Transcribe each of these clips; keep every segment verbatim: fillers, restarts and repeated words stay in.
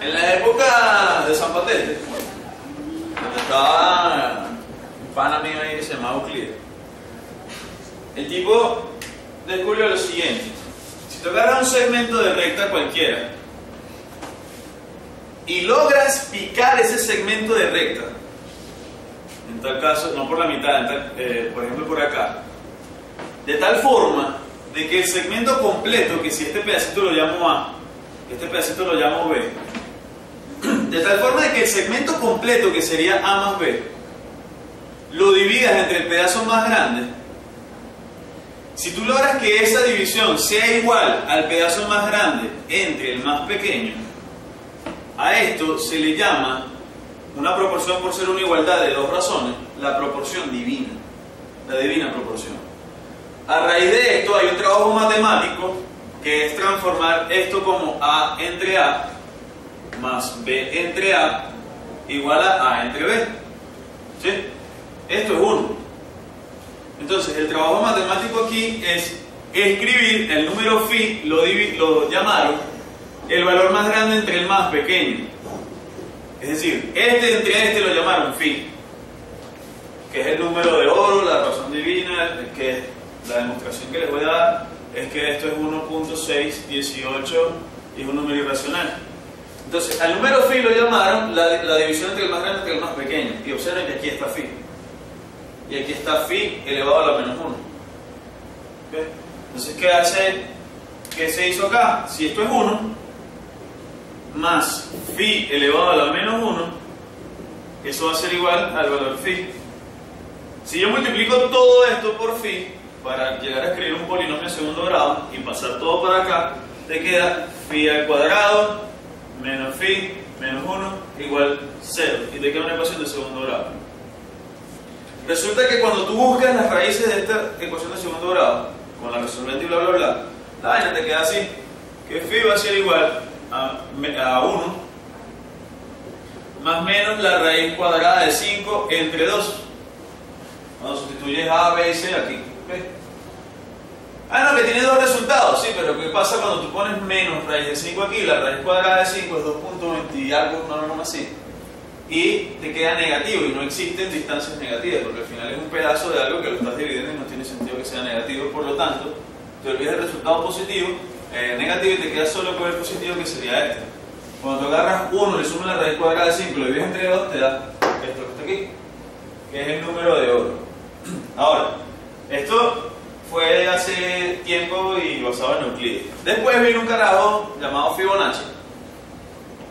En la época de San Patente, cuando estaba un pan amigo ahí que se llamaba Euclides, el tipo descubrió lo siguiente: si tú agarras un segmento de recta cualquiera y logras picar ese segmento de recta, en tal caso, no por la mitad, en tal, eh, por ejemplo por acá, de tal forma de que el segmento completo, que si este pedacito lo llamo A, este pedacito lo llamo B, de tal forma de que el segmento completo, que sería A más B, lo dividas entre el pedazo más grande, si tú logras que esa división sea igual al pedazo más grande entre el más pequeño, a esto se le llama una proporción, por ser una igualdad de dos razones, la proporción divina, la divina proporción. A raíz de esto hay un trabajo matemático que es transformar esto como A entre A más B entre A igual a A entre B, ¿sí? Esto es uno. Entonces el trabajo matemático aquí es escribir el número phi, lo, lo llamaron el valor más grande entre el más pequeño. Es decir, este entre este lo llamaron phi, que es el número de oro, la razón divina, que es la demostración que les voy a dar, es que esto es uno punto seis uno ocho y es un número irracional. Entonces, al número phi lo llamaron la, la división entre el más grande y el más pequeño. Y observen que aquí está phi. Y aquí está phi elevado a la menos uno. ¿Okay? Entonces, ¿qué, hace, ¿qué se hizo acá? Si esto es uno, más phi elevado a la menos uno, eso va a ser igual al valor phi. Si yo multiplico todo esto por phi, para llegar a escribir un polinomio de segundo grado y pasar todo para acá, te queda phi al cuadrado menos phi menos uno igual cero, y te queda una ecuación de segundo grado. Resulta que cuando tú buscas las raíces de esta ecuación de segundo grado con la resolvente y bla bla bla, la vaina te queda así, que phi va a ser igual a uno más menos la raíz cuadrada de cinco entre dos, cuando sustituyes a, b y c aquí. Ah, no, que tiene dos resultados, sí, pero ¿qué pasa cuando tú pones menos raíz de cinco aquí? La raíz cuadrada de cinco es dos punto veinte y algo, no, no, no, así, y te queda negativo, y no existen distancias negativas, porque al final es un pedazo de algo que lo estás dividiendo y no tiene sentido que sea negativo, por lo tanto, te olvidas el resultado positivo, eh, negativo, y te queda solo con el positivo, que sería este. Cuando tú agarras uno, le sumas la raíz cuadrada de cinco, lo divides entre dos, te da esto que está aquí, que es el número de oro. Ahora, esto fue hace tiempo y basado en Euclides. Después vino un carajo llamado Fibonacci,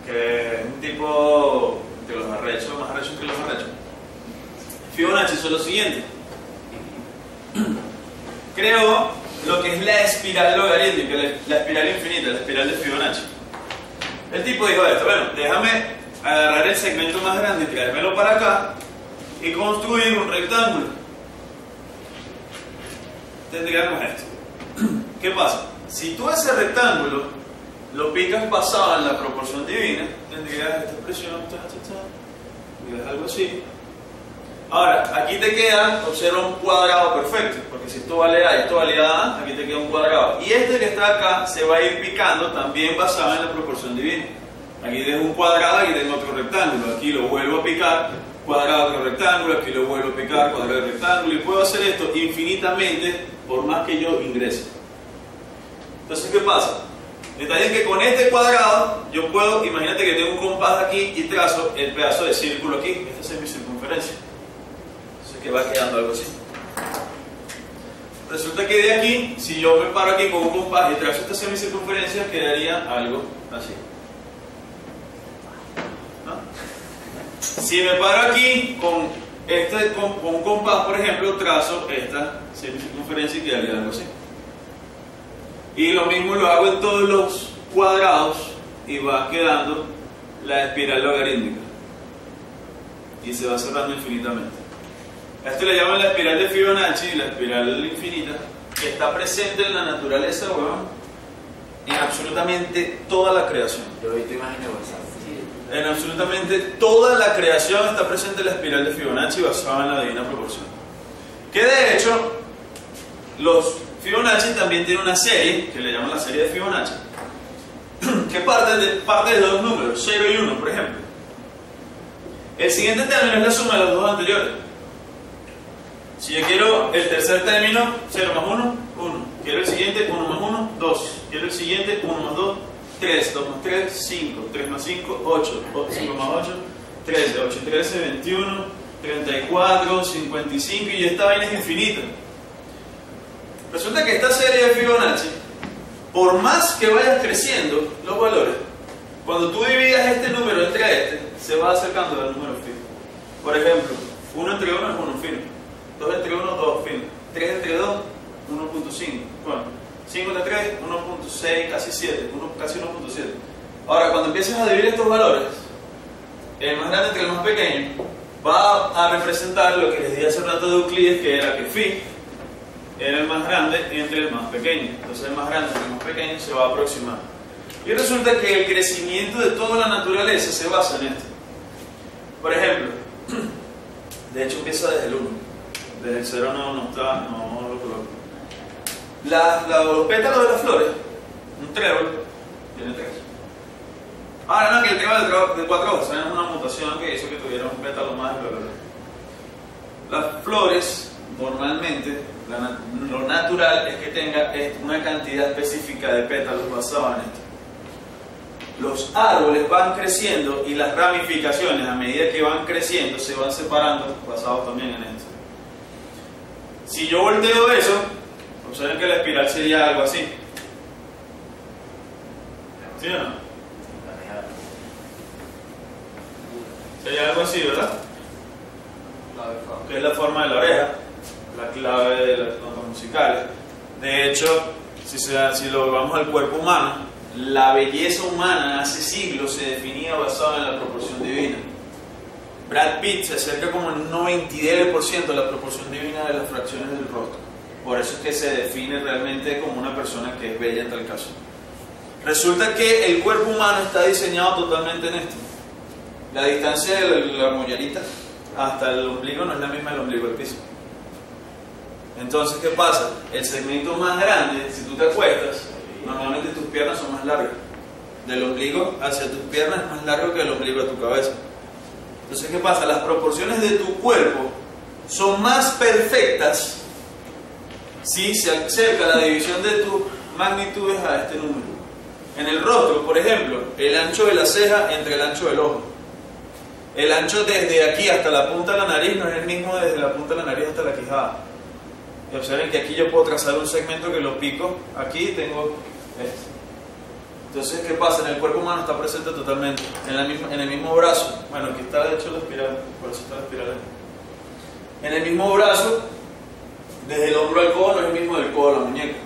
que es un tipo de los arrechos, más arrechos que los arrechos. Fibonacci hizo lo siguiente: creó lo que es la espiral logarítmica, la espiral infinita, la espiral de Fibonacci. El tipo dijo esto: bueno, déjame agarrar el segmento más grande, traérmelo para acá y construir un rectángulo. Tendríamos esto. ¿Qué pasa? Si tú ese rectángulo lo picas basado en la proporción divina, tendrías esta expresión, ta, ta, ta, tendrías algo así. Ahora, aquí te queda, observa, un cuadrado perfecto, porque si esto vale A y esto vale A, aquí te queda un cuadrado. Y este que está acá se va a ir picando también basado en la proporción divina. Aquí tengo un cuadrado, aquí tengo otro rectángulo, aquí lo vuelvo a picar, cuadrado con rectángulo, aquí lo vuelvo a picar, cuadrado con rectángulo, y puedo hacer esto infinitamente, por más que yo ingrese. Entonces, ¿qué pasa? El detalle es que con este cuadrado yo puedo, imagínate que tengo un compás aquí y trazo el pedazo de círculo aquí, esta es mi circunferencia, entonces que va quedando algo así. Resulta que de aquí, si yo me paro aquí con un compás y trazo esta semicircunferencia, quedaría algo así, ¿no? Si me paro aquí con Este, con, con un compás, por ejemplo, trazo esta circunferencia y quedaría algo así. Y lo mismo lo hago en todos los cuadrados y va quedando la espiral logarítmica. Y se va cerrando infinitamente. A esto le llaman la espiral de Fibonacci, la espiral infinita, que está presente en la naturaleza, huevón, en absolutamente toda la creación. Yo he visto imágenes avanzadas. En absolutamente toda la creación está presente la espiral de Fibonacci basada en la divina proporción. Que de hecho, los Fibonacci también tienen una serie, que le llaman la serie de Fibonacci, que parten de, parte de dos números, cero y uno, por ejemplo. El siguiente término es la suma de los dos anteriores. Si yo quiero el tercer término, cero más uno, uno. Quiero el siguiente, uno más uno, dos. Quiero el siguiente, uno más dos, tres. dos más tres, cinco. tres más cinco, ocho. cinco más ocho, trece. ocho, trece, veintiuno, treinta y cuatro, cincuenta y cinco. Y esta vaina es infinita. Resulta que esta serie de Fibonacci, por más que vayas creciendo los valores, cuando tú dividas este número entre este, se va acercando al número fino. Por ejemplo, uno entre uno es uno fino, dos entre uno, dos fino, tres entre dos, uno punto cinco, bueno, cinco entre tres, uno punto seis, casi siete, casi uno punto siete. Ahora, cuando empiezas a dividir estos valores, el más grande entre el más pequeño va a representar lo que les dije hace rato de Euclides, que era que phi era el más grande entre el más pequeño. Entonces el más grande entre el más pequeño se va a aproximar. Y resulta que el crecimiento de toda la naturaleza se basa en esto. Por ejemplo, de hecho empieza desde el uno. Desde el cero no, no está, no, no lo coloco. La, la, los pétalos de las flores, un trébol, tiene tres. Ahora no, que el trébol de cuatro hojas es una mutación que hizo que tuviera un pétalo más. Las flores, normalmente, la, lo natural es que tenga una cantidad específica de pétalos basada en esto. Los árboles van creciendo y las ramificaciones, a medida que van creciendo, se van separando, basado también en esto. Si yo volteo eso, observen que la espiral sería algo así. ¿Sí o no? Sería algo así, ¿verdad? Que es la forma de la oreja, la clave de las notas musicales. De hecho, si, se, si lo vamos al cuerpo humano, la belleza humana hace siglos se definía basada en la proporción divina. Brad Pitt se acerca como el noventa y nueve por ciento a la proporción divina de las fracciones del rostro. Por eso es que se define realmente como una persona que es bella en tal caso. Resulta que el cuerpo humano está diseñado totalmente en esto. La distancia de la mollerita hasta el ombligo no es la misma del ombligo al piso. Entonces, ¿qué pasa? El segmento más grande, si tú te acuestas, normalmente tus piernas son más largas. Del ombligo hacia tus piernas es más largo que el ombligo a tu cabeza. Entonces, ¿qué pasa? Las proporciones de tu cuerpo son más perfectas si se acerca la división de tus magnitudes a este número. En el rostro, por ejemplo, el ancho de la ceja entre el ancho del ojo. El ancho desde aquí hasta la punta de la nariz no es el mismo desde la punta de la nariz hasta la quijada. Y observen que aquí yo puedo trazar un segmento que lo pico aquí y tengo este. Entonces, ¿qué pasa? En el cuerpo humano está presente totalmente. En, la misma, en el mismo brazo, bueno, aquí está de hecho la espiral, por eso está la espiral. En el mismo brazo, desde el hombro al codo no es el mismo del codo a la muñeca.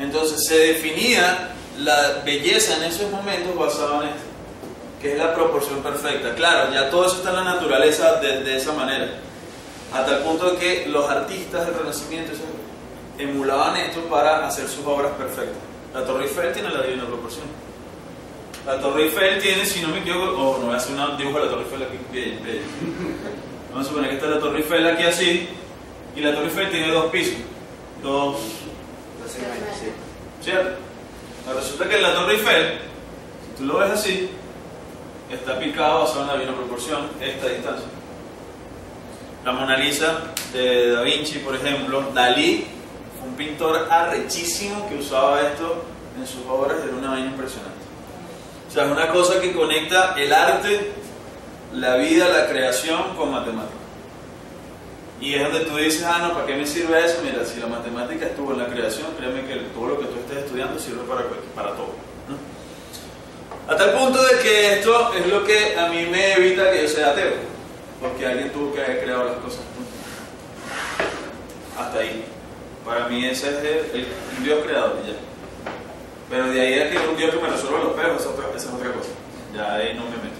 Entonces se definía la belleza en esos momentos basada en esto, que es la proporción perfecta. Claro, ya todo eso está en la naturaleza de, de esa manera. A tal punto que los artistas del Renacimiento emulaban esto para hacer sus obras perfectas. La Torre Eiffel tiene la divina proporción. La Torre Eiffel tiene, si no me equivoco, oh, no voy a hacer un dibujo de la Torre Eiffel aquí, bien, bien. Vamos a suponer que está la Torre Eiffel aquí así, y la Torre Eiffel tiene dos pisos, dos segmentos, ¿cierto? Ahora resulta que la Torre Eiffel, si tú lo ves así, está picado basado en la divina proporción, esta distancia. La Mona Lisa de Da Vinci, por ejemplo, Dalí, un pintor arrechísimo que usaba esto en sus obras, era una vaina impresionante. O sea, es una cosa que conecta el arte, la vida, la creación con matemática. Y es donde tú dices, ah, no, ¿para qué me sirve eso? Mira, si la matemática estuvo en la creación, créeme que todo lo que tú estés estudiando sirve para, para todo, ¿no? A tal punto de que esto es lo que a mí me evita que yo sea ateo. Porque alguien tuvo que haber creado las cosas. Hasta ahí. Para mí ese es el, el Dios creador, ya. Pero de ahí es que un Dios que me resuelva los peos, esa, esa es otra cosa. Ya ahí no me meto.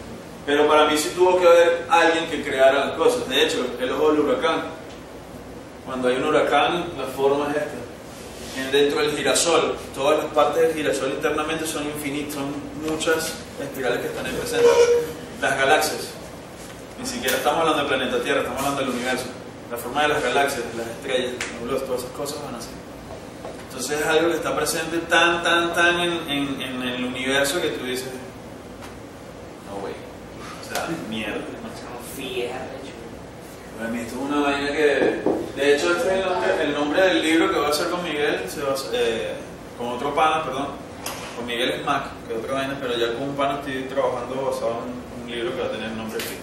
Pero para mí sí tuvo que haber alguien que creara las cosas. De hecho, el ojo del huracán. Cuando hay un huracán, la forma es esta. Dentro del girasol, todas las partes del girasol internamente son infinitas, son muchas espirales que están ahí presentes. Las galaxias. Ni siquiera estamos hablando del planeta Tierra, estamos hablando del universo. La forma de las galaxias, las estrellas, los nudos, todas esas cosas van así. Entonces es algo que está presente tan, tan, tan en, en, en el universo que tú dices, no, güey, o sea, mierda. Bueno, esto es una vaina que... De hecho, este es el nombre, el nombre del libro que voy a hacer con Miguel, se va a hacer, eh, con otro pana, perdón, con Miguel Mac, que es otra vaina, pero ya con un pana estoy trabajando basado en un libro que va a tener el nombre escrito.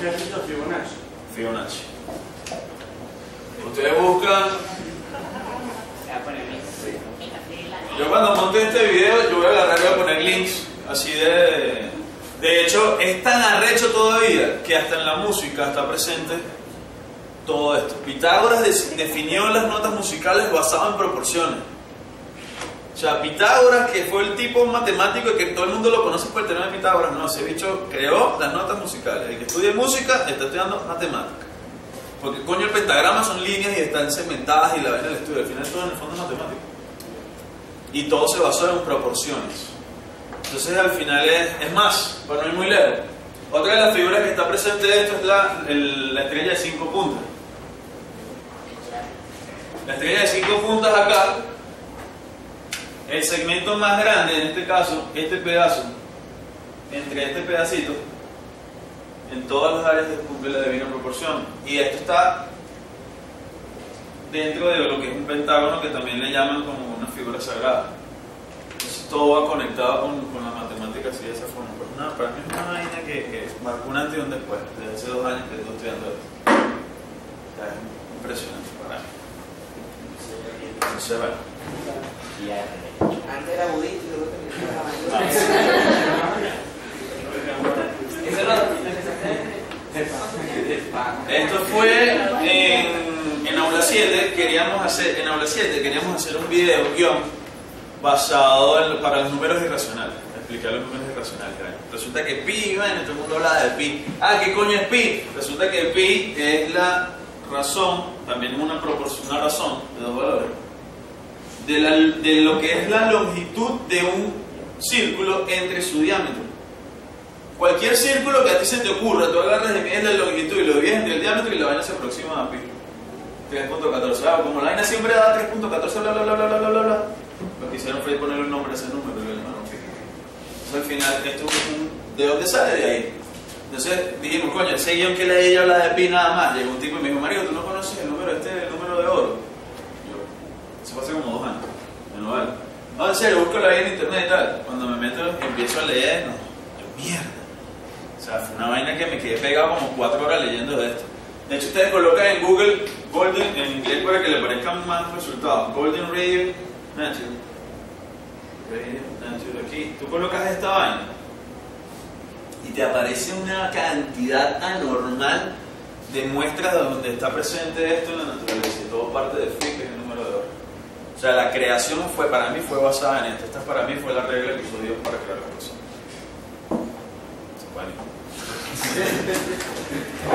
¿Qué has dicho? Fibonacci. Fibonacci. Ustedes buscan... Yo cuando monte este video, yo voy a agarrar y voy a poner links así de... De hecho, es tan arrecho todavía que hasta en la música está presente todo esto. Pitágoras definió las notas musicales basadas en proporciones. O sea, Pitágoras, que fue el tipo matemático y que todo el mundo lo conoce por el teorema de Pitágoras, no, ese bicho creó las notas musicales. El que estudia música está estudiando matemática. Porque coño, el pentagrama son líneas y están segmentadas y la vaina del estudio. Al final, todo en el fondo es matemático. Y todo se basó en proporciones. Entonces al final es, es más, para no ir muy lejos. Otra de las figuras que está presente de esto es la, el, la estrella de cinco puntas. La estrella de cinco puntas acá, el segmento más grande en este caso, este pedazo, entre este pedacito, en todas las áreas cumple la divina proporción. Y esto está dentro de lo que es un pentágono que también le llaman como una figura sagrada. Todo va conectado con, con la matemática así de esa forma. Pero nada, para mí es una vaina que, que marcó un antes y un después. Desde hace dos años que estoy estudiando esto. Está impresionante para mí. No sé, bueno. Antes era budista y luego también era budista. Esto fue en, en aula siete. Queríamos hacer, en aula siete queríamos hacer un video, un guión basado en, para los números irracionales, explicar los números irracionales. Resulta que pi, bueno, todo el mundo habla de pi. Ah, ¿qué coño es pi? Resulta que pi es la razón, también una proporción, una razón de dos valores, de, la, de lo que es la longitud de un círculo entre su diámetro. Cualquier círculo que a ti se te ocurra, tú agarras y mides la longitud y lo divides entre el diámetro y la vaina se aproxima a pi. tres punto catorce, ah, como la vaina siempre da tres punto catorce, bla, bla, bla, bla, bla, bla, bla. Lo que hicieron fue ponerle un nombre a ese número, pero no. Entonces al final, esto ¿de dónde sale? De ahí. Entonces dijimos, coño, ese guión que leí yo habla de pi nada más. Llegó un tipo y me dijo, Mario, ¿tú no conoces el número este, el número de oro? Yo, eso fue hace como dos años. Bueno, vale. No, en serio, busco la vida en internet y tal. Cuando me meto, empiezo a leer, no, yo, mierda. O sea, fue una vaina que me quedé pegado como cuatro horas leyendo de esto. De hecho, ustedes colocan en Google, Golden, en inglés para que le parezcan más resultados, Golden Radio Nature. Nature. Aquí tú colocas esta vaina y te aparece una cantidad anormal de muestras donde está presente esto en la naturaleza, y todo parte de Phi, que es el número de oro. O sea, la creación fue, para mí fue basada en esto. Esta para mí fue la regla que usó Dios para crear las cosas.